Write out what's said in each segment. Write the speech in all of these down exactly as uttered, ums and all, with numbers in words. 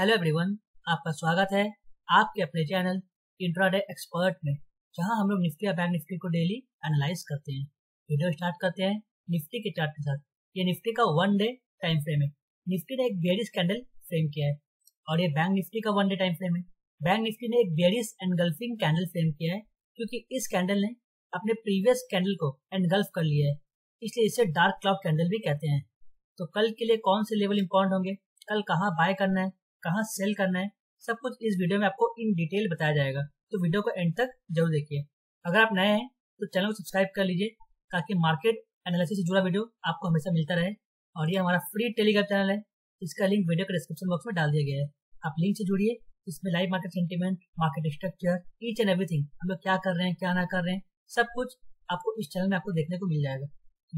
Hello everyone, आपका स्वागत है आपके अपने चैनल इंट्राडे एक्सपर्ट में, जहां हम लोग निफ्टी या बैंक निफ्टी को डेली एनालाइज करते हैं। वीडियो स्टार्ट करते हैं निफ्टी के चार्ट के साथ। ये निफ्टी का वन डे टाइम फ्रेम है। निफ्टी ने एक बेयरिश कैंडल फ्रेम किया है और ये बैंक निफ्टी का वन डे टाइम फ्रेम है। बैंक निफ्टी ने एक बेयरिश एनगल्फिंग कैंडल फ्रेम किया है, क्योंकि इस कैंडल ने अपने प्रीवियस कैंडल को एनगल्फ कर लिया है, इसलिए इसे डार्क क्लाउड कैंडल भी कहते हैं। तो कल के लिए कौन से लेवल इंपॉर्टेंट होंगे, कल कहाँ बाय करना है, कहाँ सेल करना है, सब कुछ इस वीडियो में आपको इन डिटेल बताया जाएगा। तो वीडियो को एंड तक जरूर देखिए। अगर आप नए हैं तो चैनल को सब्सक्राइब कर लीजिए, ताकि मार्केट एनालिसिस से जुड़ा वीडियो आपको हमेशा मिलता रहे। और ये हमारा फ्री टेलीग्राम चैनल है, इसका लिंक वीडियो के डिस्क्रिप्शन बॉक्स में डाल दिया गया है। आप लिंक से जुड़िए, इसमें live market sentiment, market structure, each and everything, हम लोग क्या कर रहे हैं, क्या ना कर रहे हैं, सब कुछ आपको इस चैनल में आपको देखने को मिल जाएगा।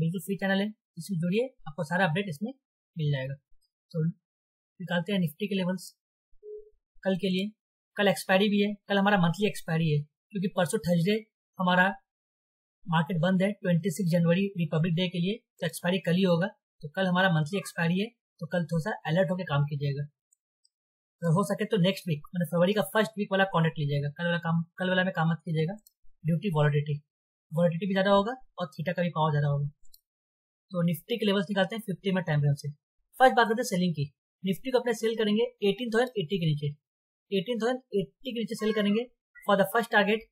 बिल्कुल फ्री चैनल है, इसमें जुड़िए, आपको सारा अपडेट इसमें मिल जाएगा। तो निकालते हैं निफ्टी के लेवल्स कल के लिए। कल एक्सपायरी भी है, कल हमारा मंथली एक्सपायरी है, क्योंकि परसों थर्सडे हमारा मार्केट बंद है छब्बीस जनवरी रिपब्लिक डे के लिए, तो एक्सपायरी कल ही होगा। तो कल हमारा मंथली एक्सपायरी है, तो कल थोड़ा सा अलर्ट होकर काम कीजिएगा। तो हो सके तो नेक्स्ट वीक, मतलब फरवरी का फर्स्ट वीक वाला कॉन्ट्रैक्ट लीजिएगा। कल वाला काम कल वाला में काम मत कीजिएगा। ड्यूटी वॉलिडिटी वॉलिडिटी भी ज़्यादा होगा और थीटा का भी पावर ज़्यादा होगा। तो निफ्टी के लेवल्स निकालते हैं फिफ्टी मिनट टाइम फ्रेम से। फर्स्ट बात करते हैं सेलिंग की। निफ्टी को अपने सेल करेंगे अठारह हज़ार अस्सी के नीचे, अठारह हज़ार अस्सी के नीचे सेल करेंगे फॉर द फर्स्ट टारगेट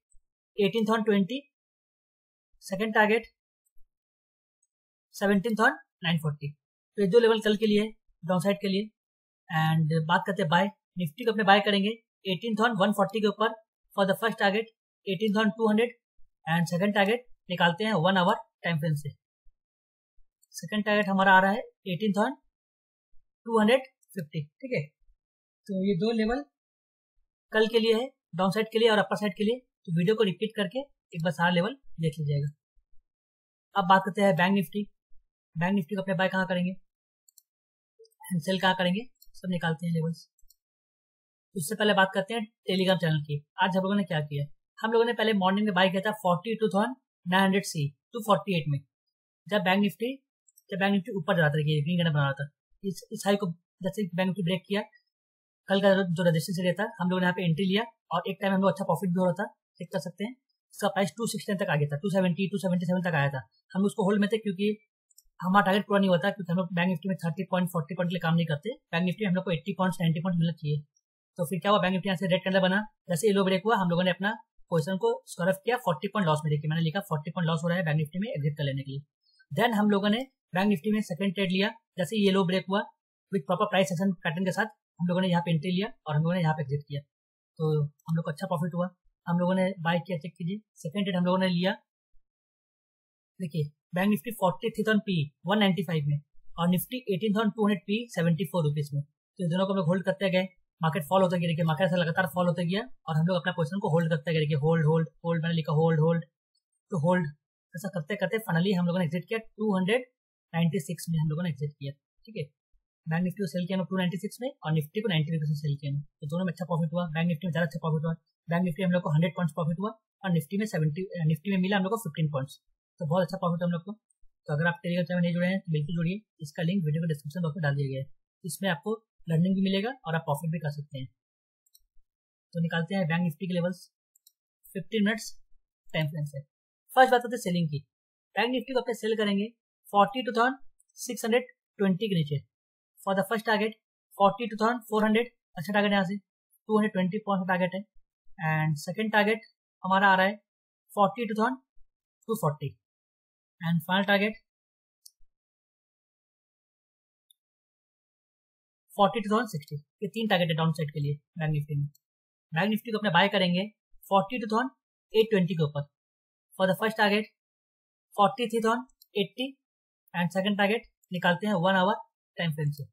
अठारह हज़ार बीस, सेकंड टारगेट सत्रह हज़ार नौ सौ चालीस। तो ये दो लेवल कल के लिए डाउन साइड के लिए। एंड बात करते हैं बाय। निफ्टी को अपने बाय करेंगे अठारह हज़ार एक सौ चालीस के ऊपर फॉर द फर्स्ट टारगेट अठारह हज़ार दो सौ एंड सेकंड टारगेट निकालते हैं वन आवर टाइम फ्रेम से। सेकंड टारगेट हमारा आ रहा है अठारह हज़ार दो सौ पचास, ठीक है। तो ये दो लेवल कल के लिए है, डाउन साइड के लिए और अपर साइड के लिए। तो वीडियो को रिपीट करके एक बार सारा लेवल देख लीजिएगा। अब बात करते हैं बैंक निफ्टी। बैंक निफ्टी को अपने बाय कहाँ करेंगे एंड सेल कहाँ करेंगे, सब निकालते हैं लेवल्स। उससे पहले बात करते हैं टेलीग्राम चैनल की। आज हम लोगों ने क्या किया, हम लोगों ने पहले मॉर्निंग में बाय किया था forty two thousand nine hundred C two forty eight में, जब बैंक निफ्टी जब बैंक निफ्टी ऊपर जा रहा था, ग्रीन कैंडल बना रहा था। इस, इस हाई को जैसे बैंक निफ्टी ब्रेक किया, कल का जो रजिस्ट्रेंस एरिया था, हम लोगों ने यहाँ पे एंट्री लिया और एक टाइम हम लोग अच्छा प्रॉफिट भी हो रहा था, चेक कर सकते हैं। इसका प्राइस टू सिक्सटी तक आ गया था, two seventy two seventy seven तक आया था। हम उसको होल्ड में थे, क्योंकि हमारा टारगेट पूरा नहीं हुआ था, क्योंकि हम लोग बैंक निफ्टी में थर्टी पॉइंट फोर्टी पॉइंट के लिए काम नहीं करते। बैंक निफ्टी हम लोग को एट्टी पॉइंट नाइन्टी पॉइंट मिलना चाहिए। तो फिर क्या हुआ, बैंक निफ्टी यहाँ से रेड कैंडल बना, जैसे लो ब्रेक हुआ हम लोगों ने अपना पोजिशन को स्क्वायर ऑफ किया फोर्टी पॉइंट लॉस में। देखिए मैंने लिखा फोर्टी पॉइंट लॉस हो रहा है बैंक निफ्टी में, एग्जिट कर लेने के लिए। देन हम लोगों ने बैंक निफ्टी में सेकंड ट्रेड लिया, जैसे ये लो ब्रेक हुआ with proper price action pattern के साथ, हम लोगों ने यहाँ पे एंट्री लिया और हम लोगों ने यहाँ पे एग्जिट किया। तो हम लोग को अच्छा प्रॉफिट हुआ, हम लोगों ने बाय किया। चेक कीजिए, सेकंड ट्रेड हम लोगों ने लिया। देखिए Bank Nifty forty three thousand P one ninety five में और Nifty eighteen thousand two hundred P seventy four rupees में। तो दोनों को हम लोग होल्ड करते गए, मार्केट फॉल होता गया। देखिए मार्केट ऐसा लगातार फॉल होता गया और हम लोग अपना पोजिशन को होल्ड करते गए। देखिए होल्ड होल्ड होल्ड मैंने लिखा होल्ड होल्ड तो होल्ड, ऐसा करते करते फाइनली हम लोगों ने एग्जिट किया टू हंड्रेड नाइन्टी सिक्स में। हम लोगों ने एग्जिट किया, ठीक है। बैंक निफ्टी को सेल किया टू नाइन्टी सिक्स में और निफ्टी को नाइन्टी रुपीज में सेल किया। तो दोनों में अच्छा प्रॉफिट हुआ, बैंक निफ्टी में ज्यादा अच्छा प्रॉफिट हुआ। बैंक निफ्टी हम लोग को हंड्रेड पॉइंट्स प्रॉफिट हुआ और निफ्टी में सेवेंटी निफ्टी में मिला हम लोग को फिफ्टीन पॉइंट्स। तो बहुत अच्छा प्रॉफिट हम लोग को। तो अगर आप टेलीग्राम चैनल नहीं जुड़े हैं तो बिल्कुल जुड़िए, इसका लिंक वीडियो को डिस्क्रिप्शन बॉक्स में डाल दिया गया है। इसमें आपको लर्निंग भी मिलेगा और आप प्रॉफिट भी कर सकते हैं। तो निकालते हैं बैंक निफ्टी के levels fifteen minutes time frame से। फर्स्ट बात करते हैं सेलिंग की। बैंक निफ्टी को अपने सेल करेंगे forty two thousand six hundred twenty के नीचे for the first target forty two thousand four hundred, अच्छा टारगेट यहाँ से two hundred twenty point target है। एंड सेकंड टारगेट हमारा आ रहा है forty two thousand two forty and final target forty two thousand sixty. ये तीन टारगेट है डाउन साइड के लिए बैंक निफ्टी में। बैंक निफ्टी को अपने बाय करेंगे forty two thousand eight twenty के ऊपर for the first target forty three thousand eighty and second target निकालते हैं वन आवर टाइम फ्रेम से।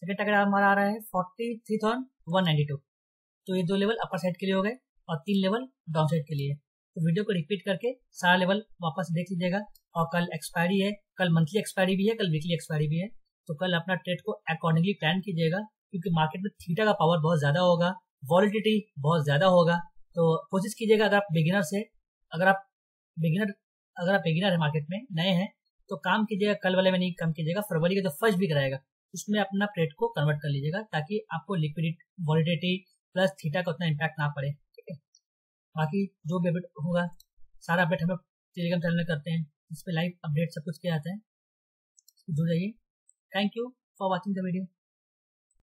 सेकंड टारगेट हमारा आ रहा है forty three thousand one ninety two. तो ये दो लेवल अपर साइड के लिए हो गए और तीन लेवल डाउन साइड के लिए। तो वीडियो को रिपीट करके सारा लेवल वापस देख लीजिएगा। और कल एक्सपायरी है, कल मंथली एक्सपायरी भी है, कल वीकली एक्सपायरी भी है। तो कल अपना ट्रेड को अकॉर्डिंगली प्लान कीजिएगा, क्योंकि मार्केट में थीटा का पावर बहुत ज्यादा होगा, वॉलिडिटी बहुत ज्यादा होगा। तो कोशिश कीजिएगा, अगर आप बिगिनर से अगर आप बिगिनर अगर आप बिगिनर है, मार्केट में नए हैं, तो काम कीजिएगा। कल वाले में नहीं काम कीजिएगा, फरवरी का जो फर्स्ट वीक रहेगा इसमें अपना ट्रेड को कन्वर्ट कर लीजिएगा ताकि आपको लिक्विडिटी वॉलिडिटी प्लस थीटा का उतना इम्पैक्ट ना पड़े। ठीक है, बाकी जो भी अपडेट होगा सारा अपडेट हम टेलीग्राम चैनल में करते हैं, इस पर लाइव अपडेट सब कुछ किया जाता है, जुड़ जाइए। Thank you for watching the video.